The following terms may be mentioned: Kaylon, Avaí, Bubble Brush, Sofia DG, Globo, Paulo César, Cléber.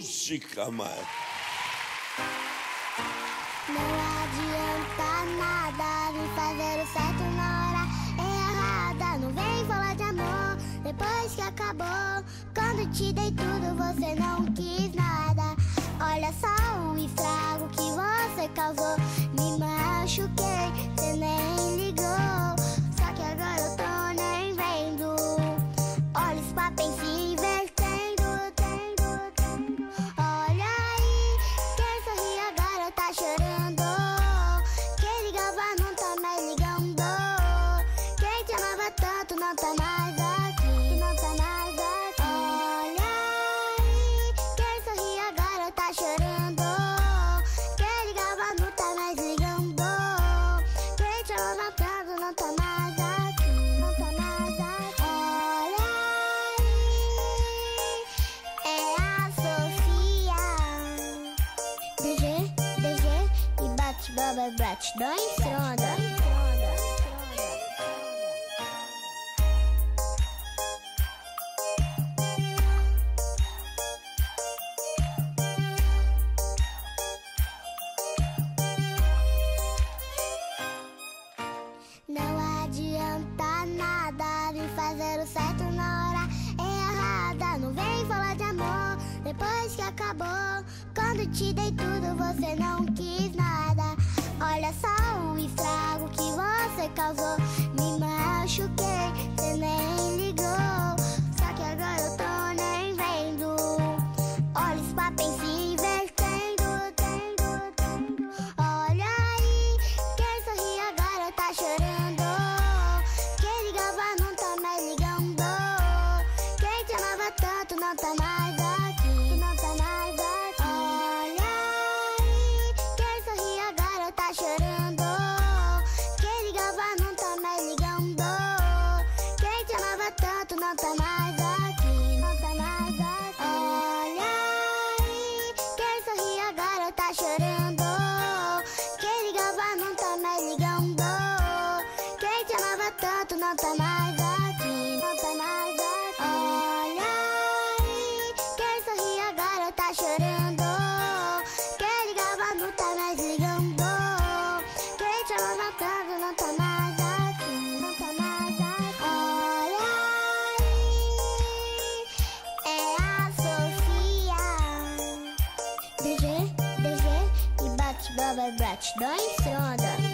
aussi quand même. Non adianta nada vir fazer o certo na hora errada. Não vem falar de amor depois que acabou. Quando te dei tudo você não quis nada. Olha só o estrago que você causou. Me machuquei, você nem ligou. Só que agora eu tô nem vendo. Olha os papéis se invertendo, tendo. Olha aí, quem sorri agora tá chorando. Quem ligava não tá mais ligando. Quem te amava tanto não tá mais aqui, não tá mais aqui. Olha aí, quem sorri agora tá chorando. Quem ligava não tá mais ligando. Quem te amava tanto não tá mais aqui, não tá mais aqui. Olha aí, é a Sofia DG e bate Bubble Brush, dois trondas. Fazer o certo na hora errada. Não vem falar de amor depois que acabou. Quando te dei tudo você não quis nada. Olha só o estrago que você causou. Me machuquei, você nem ligou. Só que agora eu tô nem vendo. Olha os papéis se invertendo, tendo. Olha aí, quem sorri agora tá chorando. Tu não tá mais aqui, tu não tá mais aqui. Olha aí, quem sorri agora tá chorando. Quem ligava não tá mais ligando. Quem te amava tanto não tá mais aqui, não tá mais aqui. Olha aí, quem sorri agora tá chorando. Quem ligava não tá mais ligando. Quem te amava tanto não tá mais aqui, não tá mais aqui. Olha tá chorando. Quem ligava não tá mais ligando. Quem te amava tanto não tá mais aqui, não tá mais aqui. Olha aí, é a Sofia DG e bate Bubble Brush, dois trondas.